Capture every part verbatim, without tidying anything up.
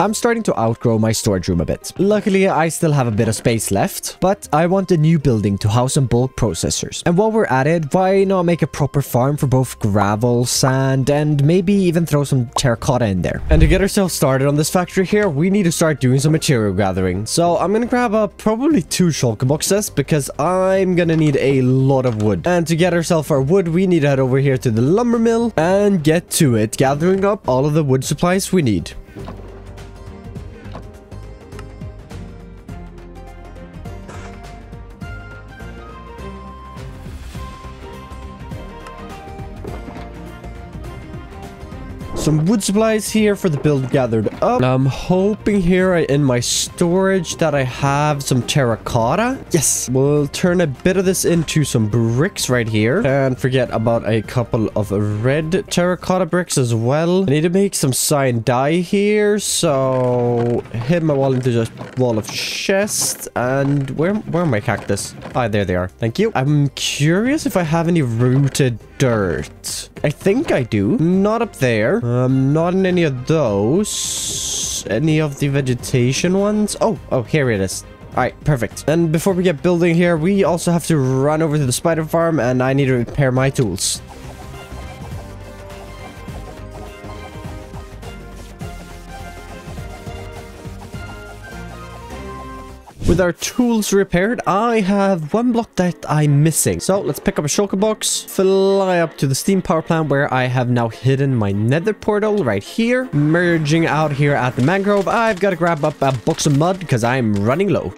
I'm starting to outgrow my storage room a bit. Luckily, I still have a bit of space left, but I want a new building to house some bulk processors. And while we're at it, why not make a proper farm for both gravel, sand, and maybe even throw some terracotta in there. And to get ourselves started on this factory here, we need to start doing some material gathering. So I'm gonna grab up probably two shulker boxes because I'm gonna need a lot of wood. And to get ourselves our wood, we need to head over here to the lumber mill and get to it, gathering up all of the wood supplies we need. Some wood supplies here for the build gathered up. I'm hoping here in my storage that I have some terracotta. Yes. We'll turn a bit of this into some bricks right here. And forget about a couple of red terracotta bricks as well. I need to make some cyan dye here. So hit my wall into just wall of chests. And where, where are my cactus? Ah, there they are. Thank you. I'm curious if I have any rooted dirt. I think I do. Not up there. Um, not in any of those. Any of the vegetation ones? Oh, oh, here it is. All right, perfect. And before we get building here, we also have to run over to the spider farm, and I need to repair my tools. With our tools repaired, I have one block that I'm missing. So let's pick up a shulker box, fly up to the steam power plant where I have now hidden my nether portal right here. Merging out here at the mangrove, I've got to grab up a box of mud because I'm running low.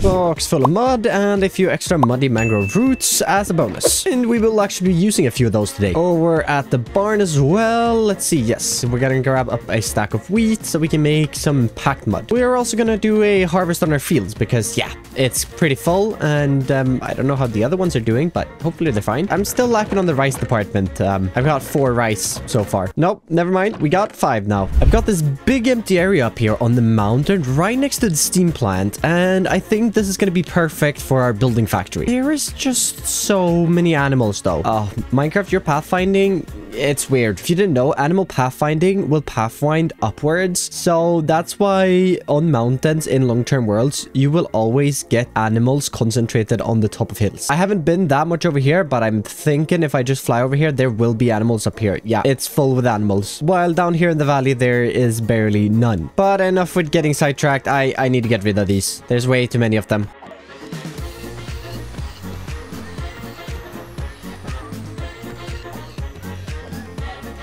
Box full of mud and a few extra muddy mangrove roots as a bonus. And we will actually be using a few of those today. Over at the barn as well. Let's see. Yes, we're going to grab up a stack of wheat so we can make some packed mud. We're also going to do a harvest on our fields because, yeah, it's pretty full. And um, I don't know how the other ones are doing, but hopefully they're fine. I'm still lacking on the rice department. Um, I've got four rice so far. Nope, never mind. We got five now. I've got this big empty area up here on the mountain right next to the steam plant. And I think this is going to be perfect for our building factory. There is just so many animals, though. Oh, Minecraft, your pathfinding, it's weird. If you didn't know, animal pathfinding will pathfind upwards. So that's why on mountains in long-term worlds, you will always get animals concentrated on the top of hills. I haven't been that much over here, but I'm thinking if I just fly over here, there will be animals up here. Yeah, it's full with animals. While down here in the valley, there is barely none. But enough with getting sidetracked. I, I need to get rid of these. There's way too many of them.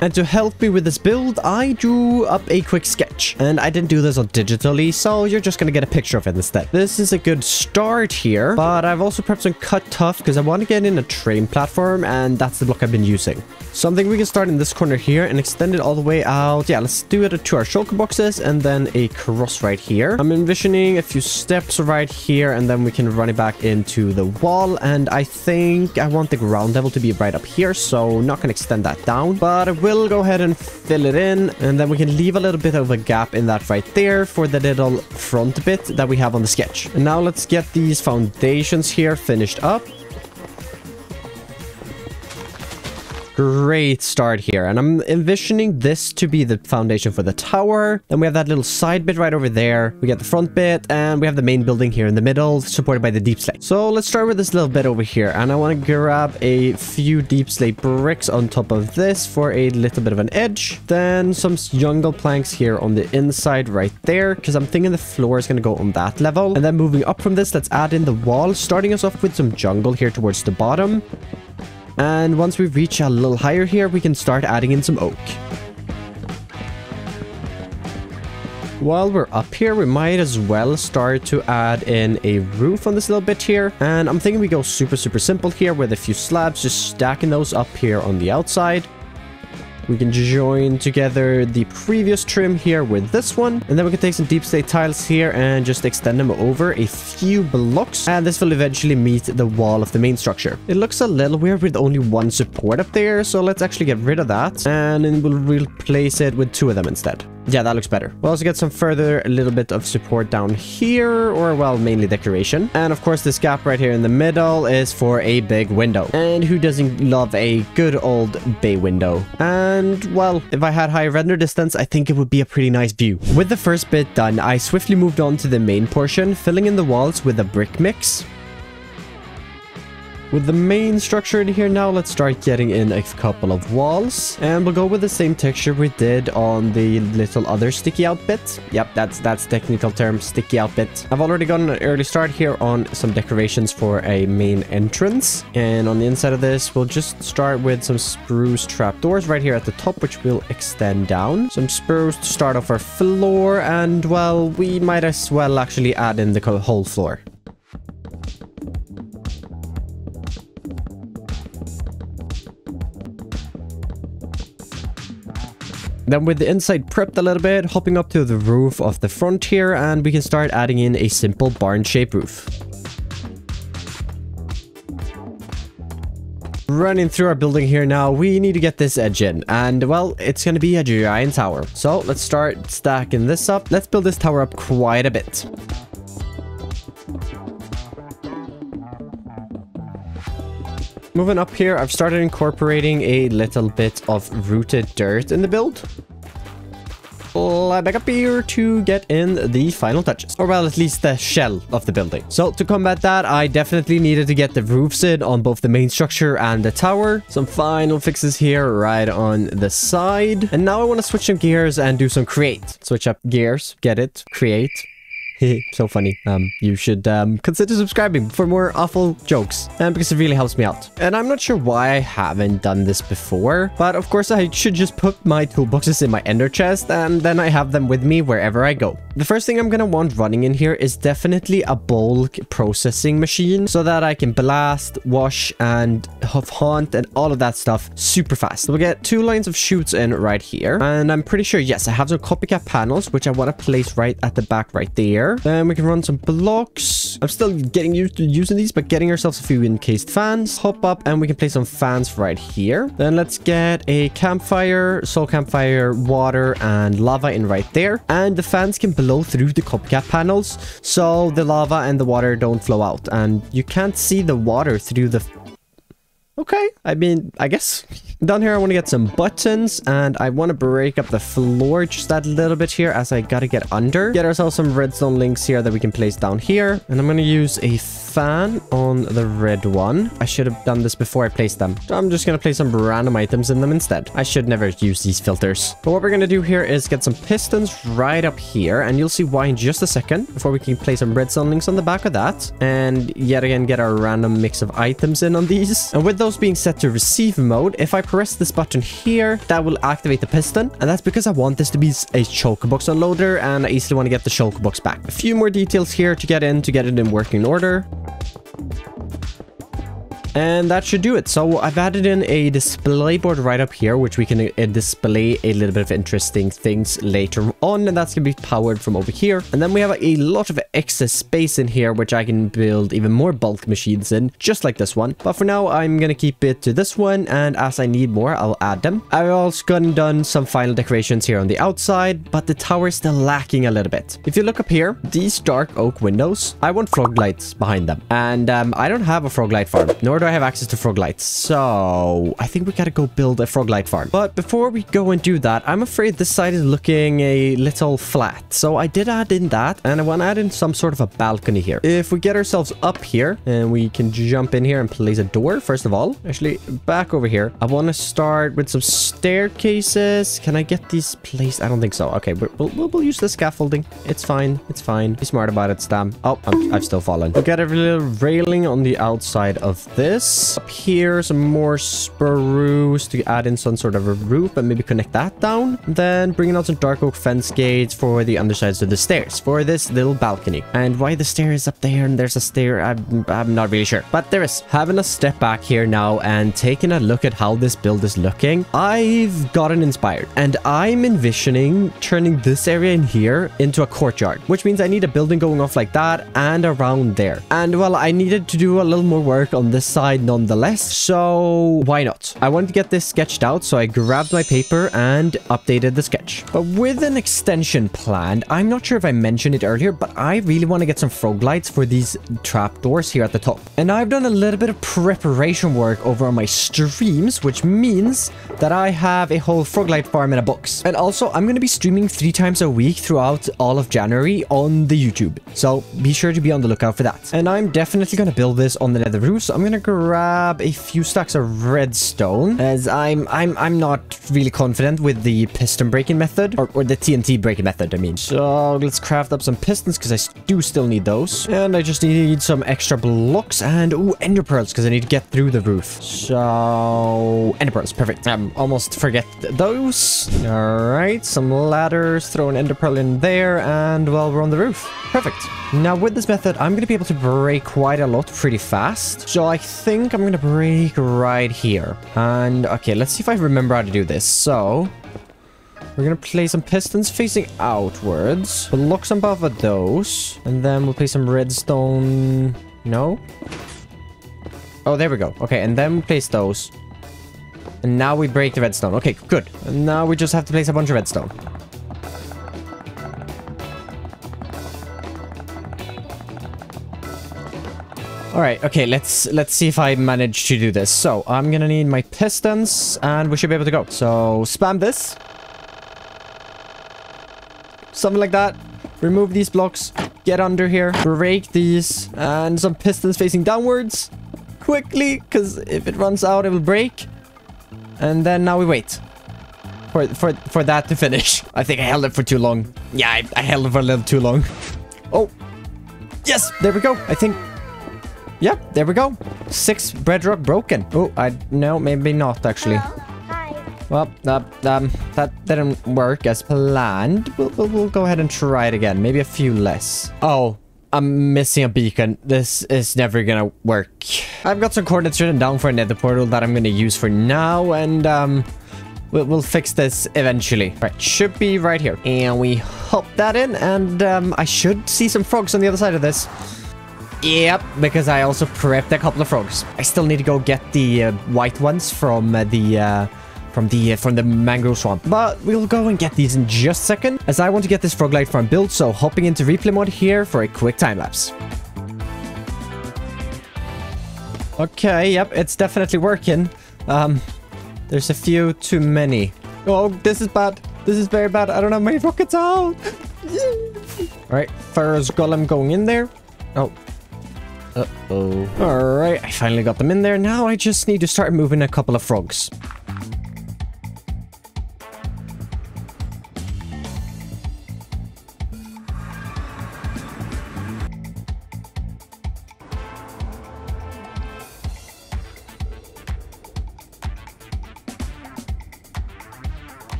And to help me with this build, I drew up a quick sketch. And I didn't do this on digitally, so you're just going to get a picture of it instead. This is a good start here, but I've also prepped some cut tough because I want to get in a train platform, and that's the block I've been using. Something we can start in this corner here and extend it all the way out. Yeah, let's do it to our shulker boxes and then a cross right here. I'm envisioning a few steps right here, and then we can run it back into the wall. And I think I want the ground level to be right up here, so not going to extend that down, but I will We'll go ahead and fill it in, and then we can leave a little bit of a gap in that right there for the little front bit that we have on the sketch. And now let's get these foundations here finished up. Great start here, and I'm envisioning this to be the foundation for the tower. Then we have that little side bit right over there. We get the front bit, and we have the main building here in the middle, supported by the deep slate. So let's start with this little bit over here, and I want to grab a few deep slate bricks on top of this for a little bit of an edge. Then some jungle planks here on the inside right there, because I'm thinking the floor is going to go on that level. And then moving up from this, let's add in the wall, starting us off with some jungle here towards the bottom. And once we reach a little higher here, we can start adding in some oak. While we're up here, we might as well start to add in a roof on this little bit here. And I'm thinking we go super, super simple here with a few slabs, just stacking those up here on the outside. We can join together the previous trim here with this one. And then we can take some deep slate tiles here and just extend them over a few blocks. And this will eventually meet the wall of the main structure. It looks a little weird with only one support up there. So let's actually get rid of that. And then we'll replace it with two of them instead. Yeah, that looks better. We'll also get some further, a little bit of support down here, or well, mainly decoration. And of course, this gap right here in the middle is for a big window. And who doesn't love a good old bay window? And well, if I had higher render distance, I think it would be a pretty nice view. With the first bit done, I swiftly moved on to the main portion, filling in the walls with a brick mix. With the main structure in here now, let's start getting in a couple of walls. And we'll go with the same texture we did on the little other sticky out bit. Yep, that's that's technical term, sticky out bit. I've already gotten an early start here on some decorations for a main entrance. And on the inside of this, we'll just start with some spruce trapdoors right here at the top, which we'll extend down. Some spruce to start off our floor. And, well, we might as well actually add in the whole floor. Then with the inside prepped a little bit, hopping up to the roof of the front here, and we can start adding in a simple barn-shaped roof. Running through our building here now, we need to get this edge in. And, well, it's going to be a giant tower. So, let's start stacking this up. Let's build this tower up quite a bit. Moving up here, I've started incorporating a little bit of rooted dirt in the build. Fly back up here to get in the final touches. Or well, at least the shell of the building. So to combat that, I definitely needed to get the roofs in on both the main structure and the tower. Some final fixes here right on the side. And now I want to switch some gears and do some create. Switch up gears. Get it? Create. So funny. Um, you should um, consider subscribing for more awful jokes, and um, because it really helps me out. And I'm not sure why I haven't done this before, but of course I should just put my toolboxes in my ender chest, and then I have them with me wherever I go. The first thing I'm going to want running in here is definitely a bulk processing machine, so that I can blast, wash, and hunt, and all of that stuff super fast. So we'll get two lines of chutes in right here, and I'm pretty sure, yes, I have some copycat panels, which I want to place right at the back right there. Then we can run some blocks. I'm still getting used to using these, but getting ourselves a few encased fans. Hop up and we can place some fans right here. Then let's get a campfire, soul campfire, water, and lava in right there. And the fans can blow through the copycat panels, so the lava and the water don't flow out. And you can't see the water through the... Okay, I mean, I guess. Down here, I want to get some buttons, and I want to break up the floor just that little bit here as I got to get under. Get ourselves some redstone links here that we can place down here. And I'm going to use a fan on the red one. I should have done this before I placed them. So I'm just going to place some random items in them instead. I should never use these filters. But what we're going to do here is get some pistons right up here, and you'll see why in just a second before we can place some redstone links on the back of that. And yet again, get our random mix of items in on these. And with the those being set to receive mode, if I press this button here, that will activate the piston, and that's because I want this to be a chokebox unloader, and I easily want to get the chokebox back. A few more details here to get in, to get it in working order. And that should do it. So I've added in a display board right up here, which we can uh, display a little bit of interesting things later on. And that's going to be powered from over here. And then we have a lot of excess space in here, which I can build even more bulk machines in, just like this one. But for now, I'm going to keep it to this one. And as I need more, I'll add them. I've also gone and done some final decorations here on the outside, but the tower is still lacking a little bit. If you look up here, these dark oak windows, I want frog lights behind them. And um, I don't have a frog light farm, nor do I have access to Froglight, so I think we gotta go build a Froglight farm. But before we go and do that, I'm afraid this side is looking a little flat, so I did add in that, and I want to add in some sort of a balcony here. If we get ourselves up here, and we can jump in here and place a door, first of all. Actually, back over here, I want to start with some staircases. Can I get these placed? I don't think so. Okay, we'll, we'll, we'll use the scaffolding. It's fine. It's fine. Be smart about it, Stam. Oh, I'm, I've still fallen. We'll get a little railing on the outside of this. Up here, some more spruce to add in some sort of a roof and maybe connect that down. Then bringing out some dark oak fence gates for the undersides of the stairs for this little balcony. And why the stair is up there and there's a stair, I'm, I'm not really sure. But there is. Having a step back here now and taking a look at how this build is looking, I've gotten inspired. And I'm envisioning turning this area in here into a courtyard, which means I need a building going off like that and around there. And well, I needed to do a little more work on this side side nonetheless. So why not? I wanted to get this sketched out, so I grabbed my paper and updated the sketch. But with an extension planned, I'm not sure if I mentioned it earlier, but I really want to get some froglights for these trapdoors here at the top. And I've done a little bit of preparation work over on my streams, which means that I have a whole froglight farm in a box. And also, I'm going to be streaming three times a week throughout all of January on the YouTube. So be sure to be on the lookout for that. And I'm definitely going to build this on the nether roof, so I'm going to grab a few stacks of redstone, as I'm I'm I'm not really confident with the piston breaking method, or, or the T N T breaking method, I mean. So let's craft up some pistons, because I do still need those. And I just need some extra blocks and, ooh, ender pearls, because I need to get through the roof. So ender pearls, perfect. I um, almost forget th those. All right, some ladders, throw an ender pearl in there, and well, we're on the roof. Perfect. Now with this method, I'm going to be able to break quite a lot pretty fast. So I think I'm going to break right here. And okay, let's see if I remember how to do this. So we're going to place some pistons facing outwards. Block some above of those. And then we'll place some redstone. No? Oh, there we go. Okay, and then we'll place those. And now we break the redstone. Okay, good. And now we just have to place a bunch of redstone. All right, okay, let's let's see if I manage to do this. So I'm gonna need my pistons, and we should be able to go. So spam this. Something like that. Remove these blocks. Get under here. Break these. And some pistons facing downwards. Quickly, because if it runs out, it will break. And then now we wait. For, for, for that to finish. I think I held it for too long. Yeah, I, I held it for a little too long. Oh. Yes, there we go. I think... Yep, yeah, there we go. Six bread rock broken. Oh, I no, maybe not actually. Hi. Well, uh, um, that didn't work as planned. We'll, we'll, we'll go ahead and try it again. Maybe a few less. Oh, I'm missing a beacon. This is never gonna work. I've got some coordinates written down for a nether portal that I'm gonna use for now, and um, we'll, we'll fix this eventually. Right, should be right here. And we hop that in, and um, I should see some frogs on the other side of this. Yep, because I also prepped a couple of frogs. I still need to go get the uh, white ones from uh, the uh, from the uh, from the mangrove swamp. But we'll go and get these in just a second, as I want to get this froglight farm built. So hopping into replay mod here for a quick time lapse. Okay, yep, it's definitely working. Um, there's a few too many. Oh, this is bad. This is very bad. I don't have my rockets out. All right, first golem going in there. Oh. Uh-oh. Alright, I finally got them in there. Now I just need to start moving a couple of frogs.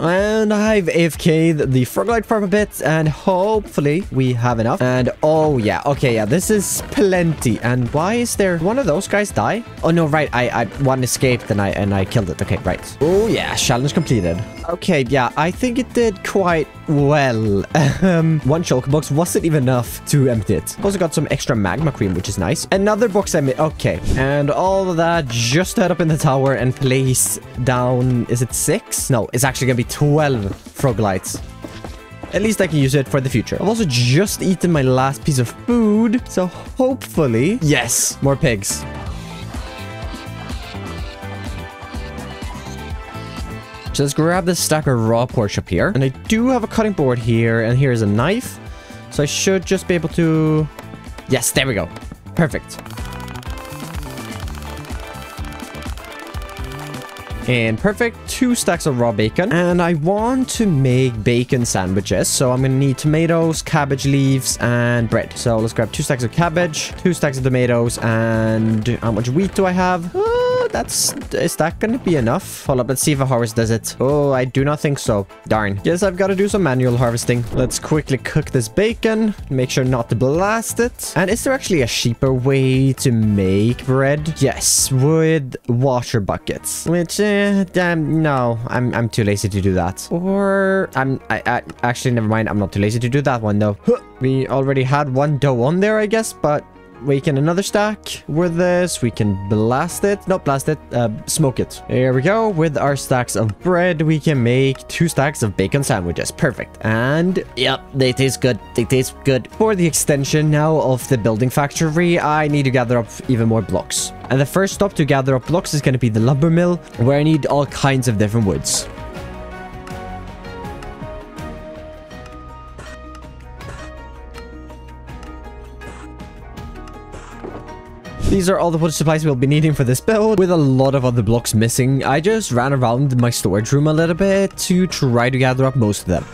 And I've A F K'd the froglight farm a bit, and hopefully we have enough. And oh yeah, okay, yeah, this is plenty. And why is there one of those guys die? Oh no, right, I, I one escaped and I and I killed it. Okay, right. Oh yeah, challenge completed. Okay, yeah, I think it did quite well. um, one shulker box wasn't even enough to empty it. Also got some extra magma cream, which is nice. Another box I made. Okay, and all of that just head up in the tower and place down. Is it six? No, it's actually gonna be twelve froglights. At least I can use it for the future. I've also just eaten my last piece of food, so hopefully, yes, more pigs. So let's grab this stack of raw porch up here. And I do have a cutting board here, and here's a knife. So I should just be able to... Yes, there we go. Perfect. And perfect, two stacks of raw bacon. And I want to make bacon sandwiches. So I'm gonna need tomatoes, cabbage leaves, and bread. So let's grab two stacks of cabbage, two stacks of tomatoes, and how much wheat do I have? Uh, that's, is that gonna be enough? Hold up, let's see if a harvest does it. Oh, I do not think so. Darn. Guess I've gotta do some manual harvesting. Let's quickly cook this bacon. Make sure not to blast it. And is there actually a cheaper way to make bread? Yes, with washer buckets. Which is... Damn, no, I'm I'm too lazy to do that. Or I'm I, I actually never mind. I'm not too lazy to do that one though. We already had one dough on there, I guess, but we can another stack with this. We can blast it. Not blast it. Uh, smoke it. There we go. With our stacks of bread, we can make two stacks of bacon sandwiches. Perfect. And yep, they taste good. They taste good. For the extension now of the building factory, I need to gather up even more blocks. And the first stop to gather up blocks is going to be the lumber mill, where I need all kinds of different woods. These are all the wood supplies we'll be needing for this build, with a lot of other blocks missing. I just ran around my storage room a little bit to try to gather up most of them.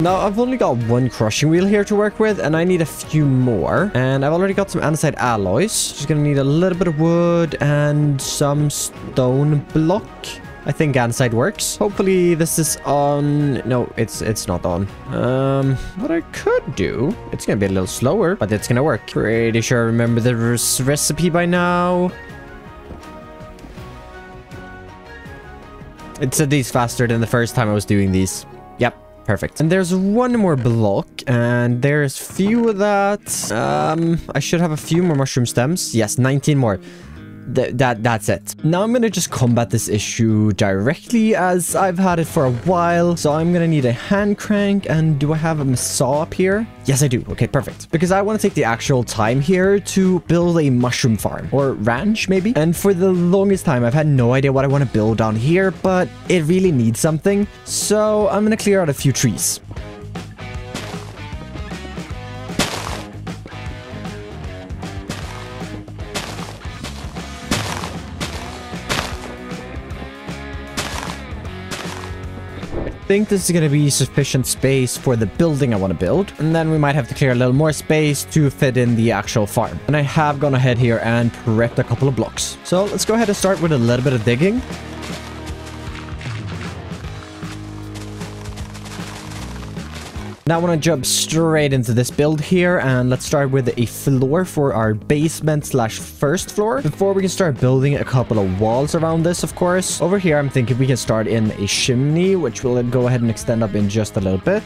Now, I've only got one crushing wheel here to work with, and I need a few more. And I've already got some andesite alloys. Just gonna need a little bit of wood and some stone block. I think andesite works. Hopefully this is on. No, it's it's not on. Um, what I could do, it's gonna be a little slower, but it's gonna work. Pretty sure I remember the recipe by now. It said these faster than the first time I was doing these. Yep, perfect. And there's one more block, and there's few of that. Um, I should have a few more mushroom stems. Yes, nineteen more. Th that that's it. Now I'm gonna just combat this issue directly, as I've had it for a while. So I'm gonna need a hand crank, and do I have a saw up here? Yes, I do. Okay, perfect. Because I want to take the actual time here to build a mushroom farm, or ranch maybe. And for the longest time, I've had no idea what I want to build down here, but it really needs something. So I'm gonna clear out a few trees. I think this is going to be sufficient space for the building I want to build, and then we might have to clear a little more space to fit in the actual farm. And I have gone ahead here and prepped a couple of blocks, so let's go ahead and start with a little bit of digging. Now I want to jump straight into this build here, and let's start with a floor for our basement slash first floor before we can start building a couple of walls around this, of course. Over here, I'm thinking we can start in a chimney, which we'll go ahead and extend up in just a little bit.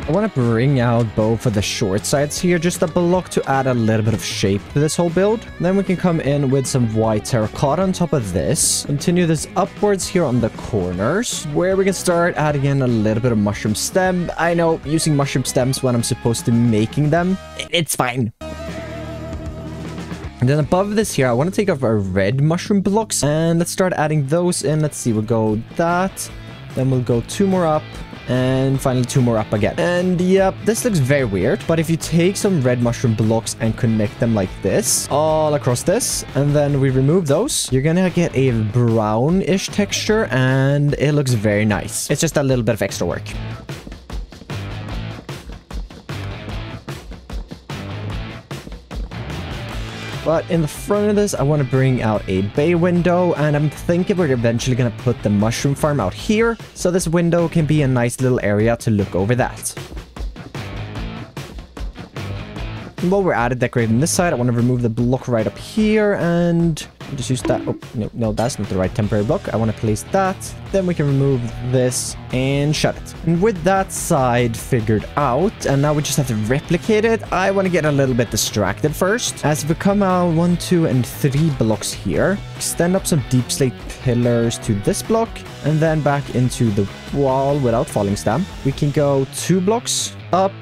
I want to bring out both of the short sides here, just a block to add a little bit of shape to this whole build. Then we can come in with some white terracotta on top of this. Continue this upwards here on the corners, where we can start adding in a little bit of mushroom stem. I know, using mushroom stems when I'm supposed to be making them, it's fine. And then above this here, I want to take off our red mushroom blocks, and let's start adding those in. Let's see, we'll go that, then we'll go two more up. And finally, two more up again. And yep, this looks very weird. But if you take some red mushroom blocks and connect them like this, all across this, and then we remove those, you're gonna get a brownish texture, and it looks very nice. It's just a little bit of extra work. But in the front of this, I want to bring out a bay window, and I'm thinking we're eventually going to put the mushroom farm out here, so this window can be a nice little area to look over that. And while we're at it, decorating this side, I want to remove the block right up here, and just use that. Oh, no, no, that's not the right temporary block. I want to place that. Then we can remove this and shut it. And with that side figured out, and now we just have to replicate it, I want to get a little bit distracted first. As we come out one, two, and three blocks here, extend up some deep slate pillars to this block, and then back into the wall without falling down. We can go two blocks up,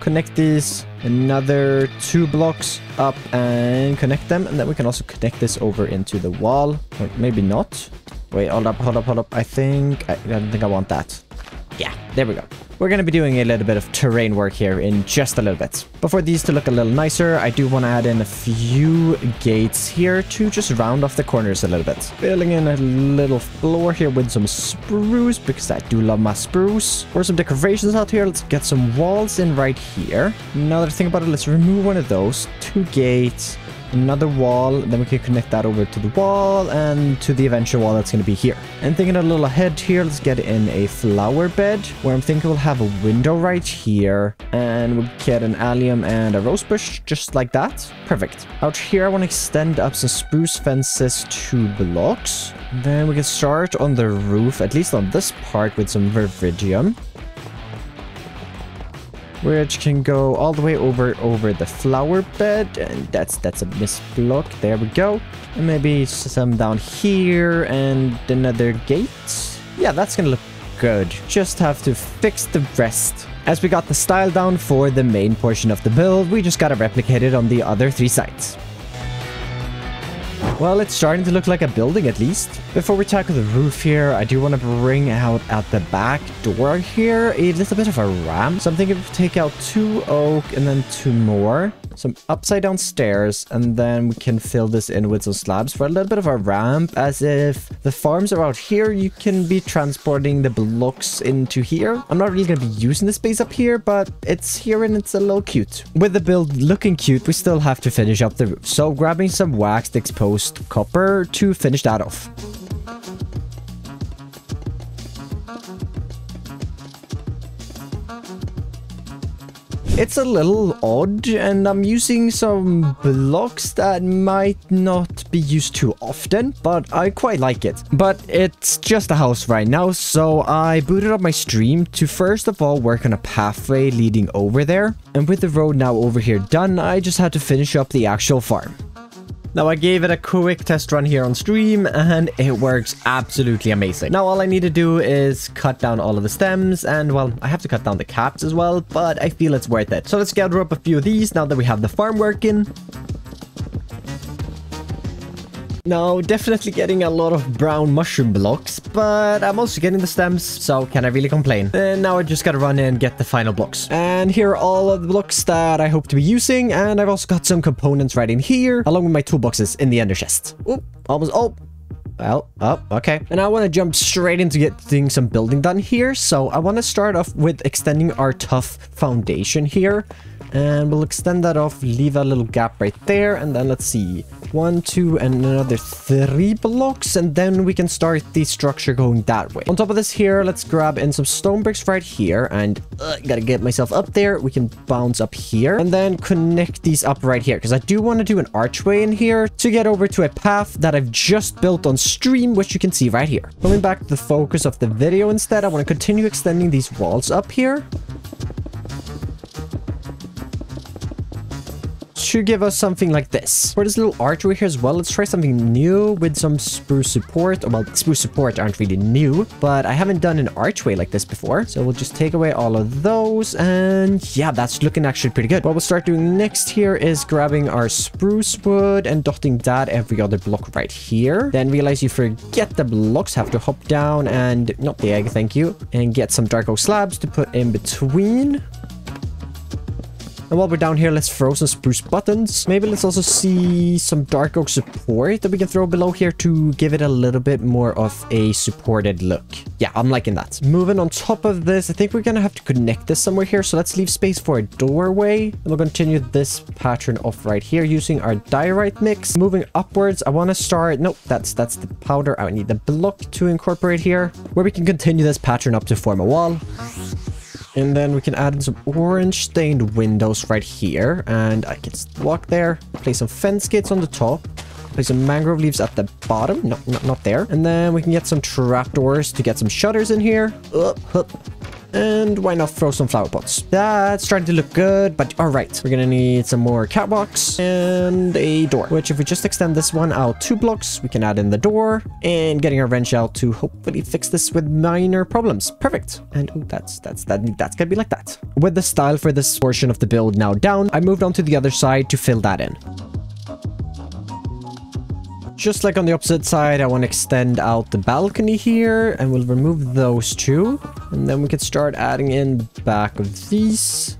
connect these, another two blocks up and connect them. And then we can also connect this over into the wall. Or maybe not. Wait, hold up, hold up, hold up. I think... I don't think I want that. Yeah, there we go. We're going to be doing a little bit of terrain work here in just a little bit. But for these to look a little nicer, I do want to add in a few gates here to just round off the corners a little bit. Filling in a little floor here with some spruce, because I do love my spruce. Or some decorations out here. Let's get some walls in right here. Now that I think about it, let's remove one of those. Two gates. another wall, then we can connect that over to the wall and to the eventual wall that's going to be here. And thinking a little ahead here, let's get in a flower bed where I'm thinking we'll have a window right here, and we'll get an allium and a rose bush just like that. Perfect. Out here I want to extend up some spruce fences to blocks. Then we can start on the roof, at least on this part, with some viridium, which can go all the way over over the flower bed, and that's that's a missed block. There we go. And maybe some down here and another gate. Yeah, that's gonna look good. Just have to fix the rest. As we got the style down for the main portion of the build, we just gotta replicate it on the other three sides. Well, it's starting to look like a building at least. Before we tackle the roof here, I do want to bring out at the back door here a little bit of a ramp. So I'm thinking we'll take out two oak and then two more. Some upside down stairs, and then we can fill this in with some slabs for a little bit of a ramp, as if the farms are out here, you can be transporting the blocks into here. I'm not really going to be using the space up here, but it's here and it's a little cute. With the build looking cute, we still have to finish up the roof. So grabbing some waxed exposed copper to finish that off. It's a little odd, and I'm using some blocks that might not be used too often, but I quite like it. But it's just a house right now, so I booted up my stream to first of all work on a pathway leading over there. And with the road now over here done, I just had to finish up the actual farm. Now, I gave it a quick test run here on stream, and it works absolutely amazing. Now, all I need to do is cut down all of the stems, and, well, I have to cut down the caps as well, but I feel it's worth it. So let's gather up a few of these now that we have the farm working. Now, definitely getting a lot of brown mushroom blocks, but I'm also getting the stems, so can I really complain? And now I just gotta run in and get the final blocks. And here are all of the blocks that I hope to be using, and I've also got some components right in here, along with my toolboxes in the ender chest. Oop, almost, oh! Well, oh, okay. And I want to jump straight into getting some building done here, so I want to start off with extending our tough foundation here. And we'll extend that off, leave a little gap right there, and then let's see. One, two, and another three blocks, and then we can start the structure going that way. On top of this here, let's grab in some stone bricks right here, and uh, gotta get myself up there. We can bounce up here, and then connect these up right here, because I do want to do an archway in here to get over to a path that I've just built on stream, which you can see right here. Coming back to the focus of the video instead, I want to continue extending these walls up here to give us something like this. For this little archway here as well, let's try something new with some spruce support. Well, spruce support aren't really new, but I haven't done an archway like this before. So we'll just take away all of those, and yeah, that's looking actually pretty good. What we'll start doing next here is grabbing our spruce wood and dotting that every other block right here. Then realize you forget the blocks, have to hop down and not the egg, thank you, and get some dark oak slabs to put in between. And while we're down here, let's throw some spruce buttons. Maybe let's also see some dark oak support that we can throw below here to give it a little bit more of a supported look. Yeah, I'm liking that. Moving on top of this, I think we're going to have to connect this somewhere here. So let's leave space for a doorway. And we'll continue this pattern off right here using our diorite mix. Moving upwards, I want to start... Nope, that's, that's the powder. I need the block to incorporate here, where we can continue this pattern up to form a wall. And then we can add in some orange stained windows right here. And I can walk there, place some fence gates on the top, place some mangrove leaves at the bottom. No, no, not there. And then we can get some trapdoors to get some shutters in here. Up, up. And why not throw some flower pots? That's starting to look good, but all right. We're gonna need some more catwalks and a door, which if we just extend this one out two blocks, we can add in the door and getting our wrench out to hopefully fix this with minor problems. Perfect. And oh, that's, that's, that, that's gonna be like that. With the style for this portion of the build now down, I moved on to the other side to fill that in. Just like on the opposite side, I want to extend out the balcony here, and we'll remove those two. And then we can start adding in the back of these.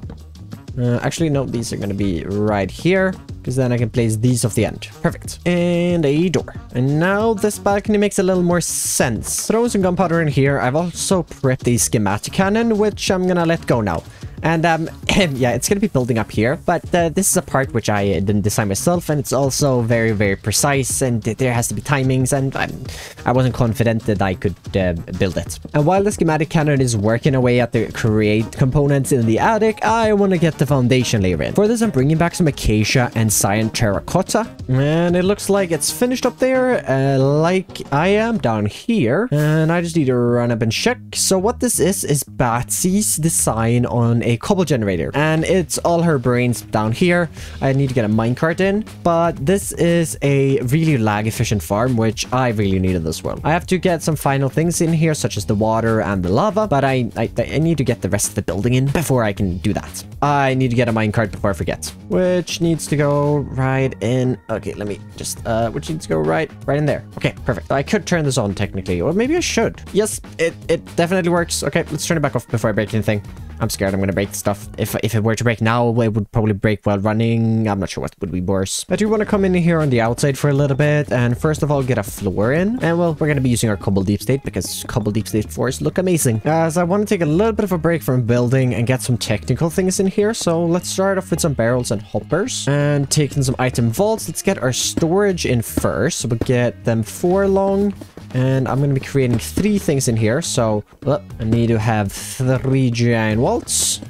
Uh, actually, no, these are going to be right here, because then I can place these off the end. Perfect. And a door. And now this balcony makes a little more sense. Throwing some gunpowder in here. I've also prepped a schematic cannon, which I'm going to let go now. And um, yeah, it's gonna be building up here, but uh, this is a part which I didn't design myself, and it's also very, very precise, and there has to be timings, and I'm, I wasn't confident that I could uh, build it. And while the schematic cannon is working away at the create components in the attic, I want to get the foundation layer in. For this, I'm bringing back some acacia and cyan terracotta, and it looks like it's finished up there, uh, like I am down here, and I just need to run up and check. So what this is, is Batsy's design on a cobble generator, and it's all her brains down here. I need to get a minecart in, but this is a really lag efficient farm, which I really need in this world. I have to get some final things in here, such as the water and the lava, but I, I, I need to get the rest of the building in before I can do that. I need to get a minecart before I forget, which needs to go right in. Okay, let me just, uh, which needs to go right, right in there. Okay, perfect. I could turn this on technically, or maybe I should. Yes, it, it definitely works. Okay, let's turn it back off before I break anything. I'm scared I'm gonna break stuff. If, if it were to break now, it would probably break while running. I'm not sure what would be worse. I do want to come in here on the outside for a little bit, and first of all, get a floor in. And well, we're gonna be using our cobble deep state because cobble deep state floors look amazing. Uh, so I want to take a little bit of a break from building and get some technical things in here. So let's start off with some barrels and hoppers and taking some item vaults. Let's get our storage in first. So we'll get them four long. And I'm going to be creating three things in here. So uh, I need to have three giant walls.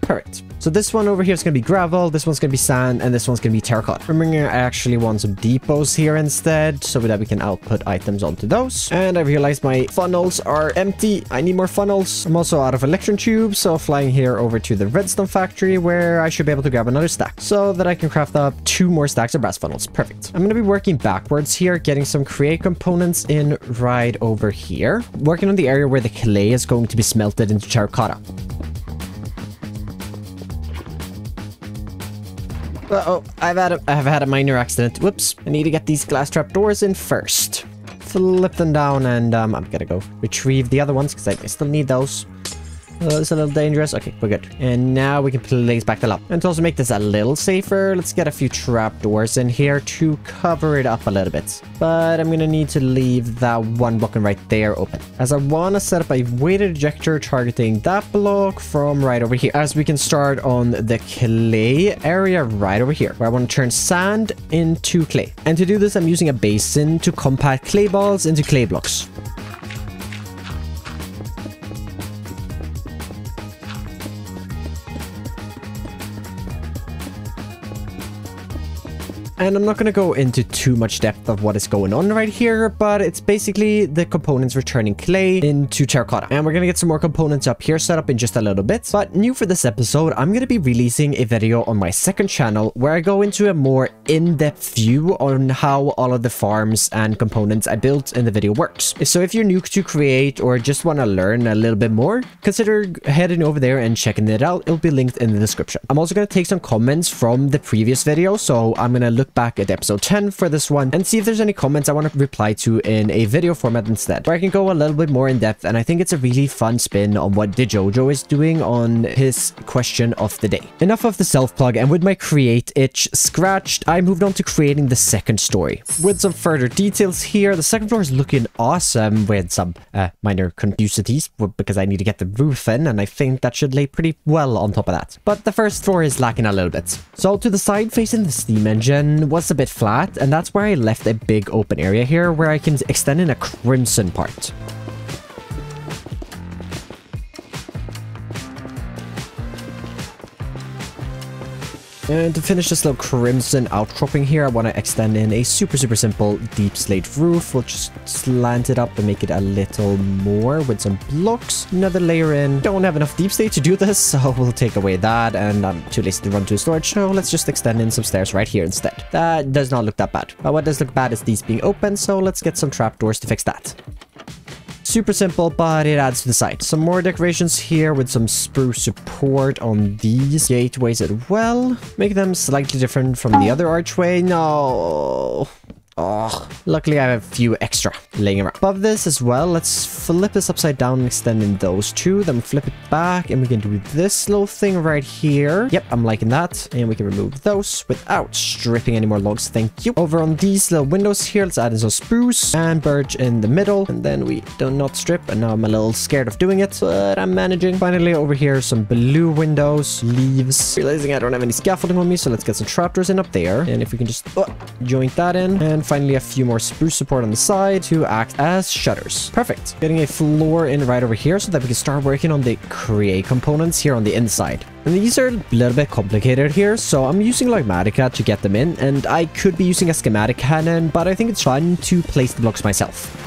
Perfect. So this one over here is going to be gravel. This one's going to be sand. And this one's going to be terracotta. Remember, I actually want some depots here instead, so that we can output items onto those. And I realized my funnels are empty. I need more funnels. I'm also out of electron tubes. So flying here over to the redstone factory, where I should be able to grab another stack so that I can craft up two more stacks of brass funnels. Perfect. I'm going to be working backwards here, getting some create components in right over here. Working on the area where the clay is going to be smelted into terracotta. Uh-oh, I've had a, I've had a minor accident. Whoops. I need to get these glass trap doors in first. Flip them down, and um, I'm gonna go retrieve the other ones because I, I still need those. Uh, it's a little dangerous. Okay, we're good. And now we can place back the lava. And to also make this a little safer, let's get a few trapdoors in here to cover it up a little bit. But I'm gonna need to leave that one block right there open, as I wanna set up a weighted ejector targeting that block from right over here, as we can start on the clay area right over here, where I wanna turn sand into clay. And to do this, I'm using a basin to compact clay balls into clay blocks. And I'm not going to go into too much depth of what is going on right here, but it's basically the components returning clay into terracotta. And we're going to get some more components up here set up in just a little bit. But new for this episode, I'm going to be releasing a video on my second channel where I go into a more in-depth view on how all of the farms and components I built in the video works. So if you're new to Create or just want to learn a little bit more, consider heading over there and checking it out. It'll be linked in the description. I'm also going to take some comments from the previous video, so I'm going to look back at episode ten for this one and see if there's any comments I want to reply to in a video format instead, where I can go a little bit more in depth. And I think it's a really fun spin on what DeJojo is doing on his question of the day. Enough of the self-plug, and with my Create itch scratched, I moved on to creating the second story. With some further details here, the second floor is looking awesome with some uh, minor confusities because I need to get the roof in, and I think that should lay pretty well on top of that. But the first floor is lacking a little bit. So to the side facing the steam engine was a bit flat, and that's where I left a big open area here where I can extend in a crimson part. And to finish this little crimson outcropping here, I want to extend in a super, super simple deep slate roof. We'll just slant it up and make it a little more with some blocks. Another layer in. Don't have enough deep slate to do this, so we'll take away that, and I'm too lazy to run to storage, so let's just extend in some stairs right here instead. That does not look that bad. But what does look bad is these being open, so let's get some trapdoors to fix that. Super simple, but it adds to the site. Some more decorations here with some spruce support on these gateways as well. Make them slightly different from the other archway. No. Oh, luckily I have a few extra laying around. Above this as well, let's flip this upside down and extend in those two. Then we flip it back and we can do this little thing right here. Yep, I'm liking that. And we can remove those without stripping any more logs. Thank you. Over on these little windows here, let's add in some spruce and birch in the middle. And then we do not strip. And now I'm a little scared of doing it, but I'm managing. Finally, over here, some blue windows, leaves. Realizing I don't have any scaffolding on me, so let's get some trapdoors in up there. And if we can just uh, joint that in. And finally, a few more spruce support on the side to act as shutters. Perfect. Getting a floor in right over here so that we can start working on the create components here on the inside. And these are a little bit complicated here, so I'm using Logmatica to get them in, and I could be using a schematic cannon, but I think it's fun to place the blocks myself.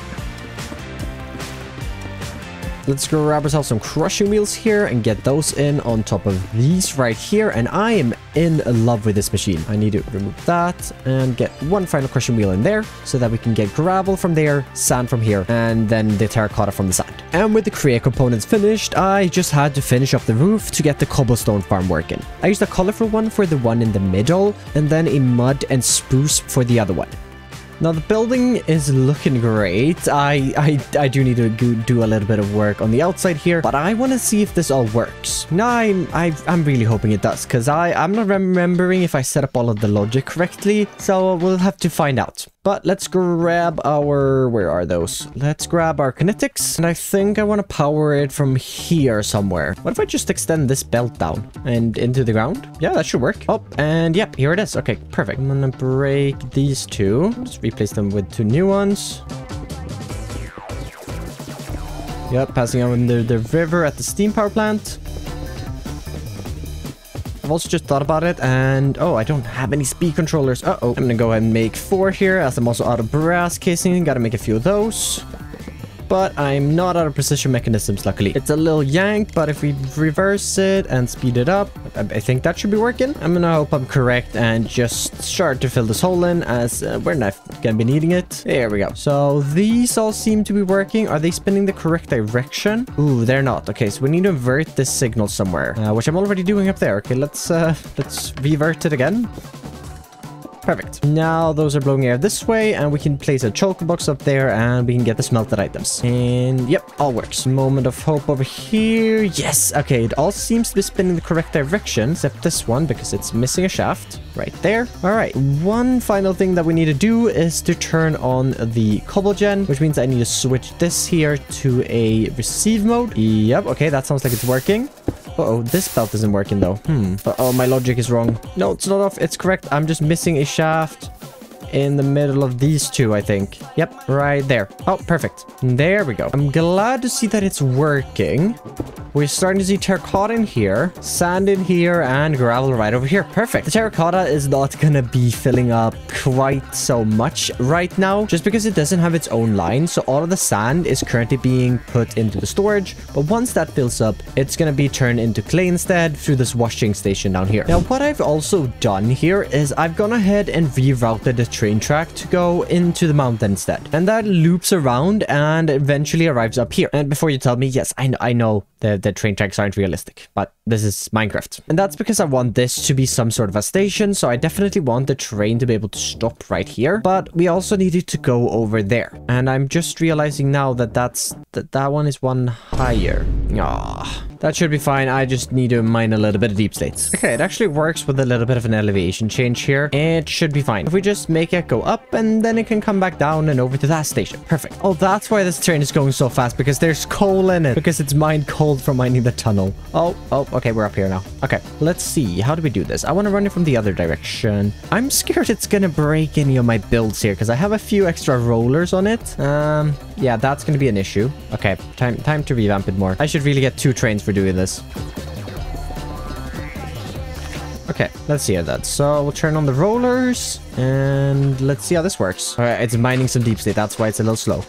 Let's grab ourselves some crushing wheels here and get those in on top of these right here. And I am in love with this machine. I need to remove that and get one final crushing wheel in there so that we can get gravel from there, sand from here, and then the terracotta from the side. And with the create components finished, I just had to finish up the roof to get the cobblestone farm working. I used a colorful one for the one in the middle and then a mud and spruce for the other one. Now, the building is looking great. I, I I do need to do a little bit of work on the outside here, but I want to see if this all works. Now, I'm, I'm really hoping it does, because I'm not remembering if I set up all of the logic correctly, so we'll have to find out. But let's grab our... Where are those? Let's grab our kinetics, and I think I want to power it from here somewhere. What if I just extend this belt down and into the ground? Yeah, that should work. Oh, and yep, here it is. Okay, perfect. I'm gonna break these two. Just replace them with two new ones. Yep, passing on the, the river at the steam power plant. I've also just thought about it, and oh, I don't have any speed controllers. Uh-oh. I'm gonna go ahead and make four here, as I'm also out of brass casing. Gotta make a few of those. But I'm not out of precision mechanisms, luckily. It's a little yanked, but if we reverse it and speed it up, I, I think that should be working. I'm gonna hope I'm correct and just start to fill this hole in, as uh, we're not gonna be needing it. There we go. So these all seem to be working. Are they spinning the correct direction? Ooh, they're not. Okay, so we need to invert this signal somewhere, uh, which I'm already doing up there. Okay, let's uh, let's revert it again. Perfect. Now those are blowing air this way, and we can place a choke box up there, and we can get the smelted items. And yep, all works. Moment of hope over here. Yes. Okay, it all seems to be spinning the correct direction, except this one, because it's missing a shaft right there. All right. One final thing that we need to do is to turn on the cobble gen, which means I need to switch this here to a receive mode. Yep. Okay, that sounds like it's working. Uh-oh, this belt isn't working though. Hmm. Uh-oh, my logic is wrong. No, it's not off. It's correct. I'm just missing a shaft in the middle of these two, I think. Yep, right there. Oh, perfect. There we go. I'm glad to see that it's working. We're starting to see terracotta in here, sand in here, and gravel right over here. Perfect. The terracotta is not gonna be filling up quite so much right now, just because it doesn't have its own line. So all of the sand is currently being put into the storage, but once that fills up, it's gonna be turned into clay instead through this washing station down here. Now, what I've also done here is I've gone ahead and rerouted the train track to go into the mountain instead, and that loops around and eventually arrives up here. And before you tell me, yes, I know, I know that the train tracks aren't realistic, but this is Minecraft, and that's because I want this to be some sort of a station. So I definitely want the train to be able to stop right here, but we also needed to go over there. And I'm just realizing now that that's that that one is one higher. Ah, that should be fine. I just need to mine a little bit of deep slates. Okay, it actually works with a little bit of an elevation change here. It should be fine if we just make it go up, and then it can come back down and over to that station. Perfect. Oh, that's why this train is going so fast, because there's coal in it, because it's mined coal from mining the tunnel. Oh, oh, okay, we're up here now. Okay, let's see. How do we do this? I want to run it from the other direction. I'm scared it's gonna break any of my builds here, because I have a few extra rollers on it. Um, yeah, that's gonna be an issue. Okay, time, time to revamp it more. I should really get two trains for doing this. Okay, let's see how that. So we'll turn on the rollers and let's see how this works. All right, it's mining some deep slate. That's why it's a little slow,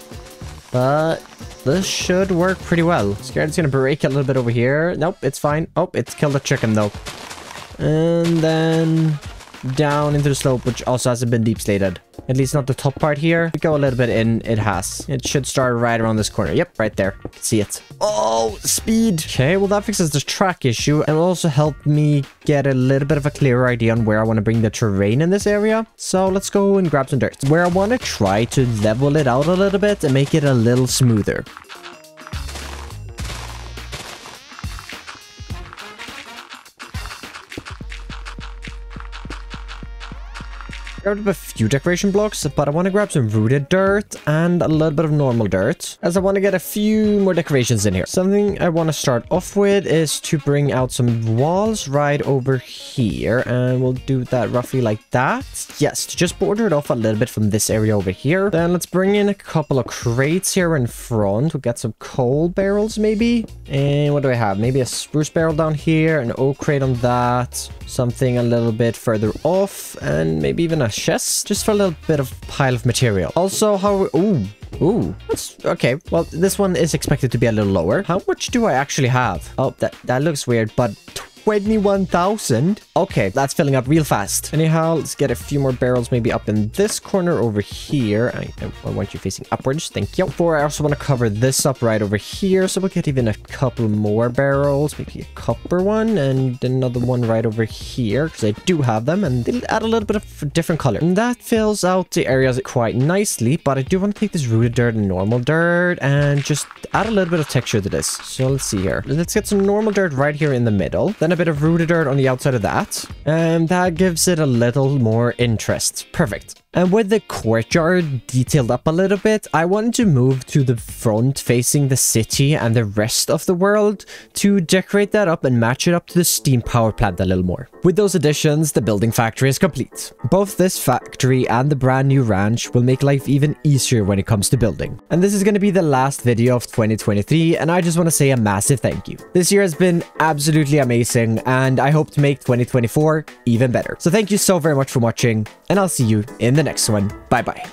but this should work pretty well. Scared it's gonna break a little bit over here. Nope, it's fine. Oh, it's killed a chicken though. And then down into the slope, which also hasn't been deep slated. At least not the top part here. We go a little bit in, it has. It should start right around this corner. Yep, right there. See it. Oh, speed. Okay, well that fixes the track issue and also helped me get a little bit of a clearer idea on where I want to bring the terrain in this area. So let's go and grab some dirt. Where I want to try to level it out a little bit and make it a little smoother. Grabbed up a few decoration blocks, but I want to grab some rooted dirt and a little bit of normal dirt, as I want to get a few more decorations in here. Something I want to start off with is to bring out some walls right over here, and we'll do that roughly like that. Yes, to just border it off a little bit from this area over here. Then let's bring in a couple of crates here in front. We'll get some coal barrels maybe. And what do I have? Maybe a spruce barrel down here, an oak crate on that, something a little bit further off, and maybe even a chest, just for a little bit of pile of material. Also, how... Ooh. Ooh. That's... Okay. Well, this one is expected to be a little lower. How much do I actually have? Oh, that, that looks weird, but... twenty-one thousand. Okay, that's filling up real fast. Anyhow, let's get a few more barrels maybe up in this corner over here. I, I want you facing upwards. Thank you. Four, I also want to cover this up right over here. So we'll get even a couple more barrels. Maybe a copper one and another one right over here. Because I do have them. And they'll add a little bit of a different color. And that fills out the areas quite nicely. But I do want to take this rooted dirt and normal dirt. And just add a little bit of texture to this. So let's see here. Let's get some normal dirt right here in the middle. Then a bit of rooted dirt on the outside of that, and that gives it a little more interest. Perfect. And with the courtyard detailed up a little bit, I wanted to move to the front facing the city and the rest of the world to decorate that up and match it up to the steam power plant a little more. With those additions, the building factory is complete. Both this factory and the brand new ranch will make life even easier when it comes to building. And this is going to be the last video of twenty twenty-three, and I just want to say a massive thank you. This year has been absolutely amazing, and I hope to make twenty twenty-four even better. So thank you so very much for watching, and I'll see you in the next one. Bye bye.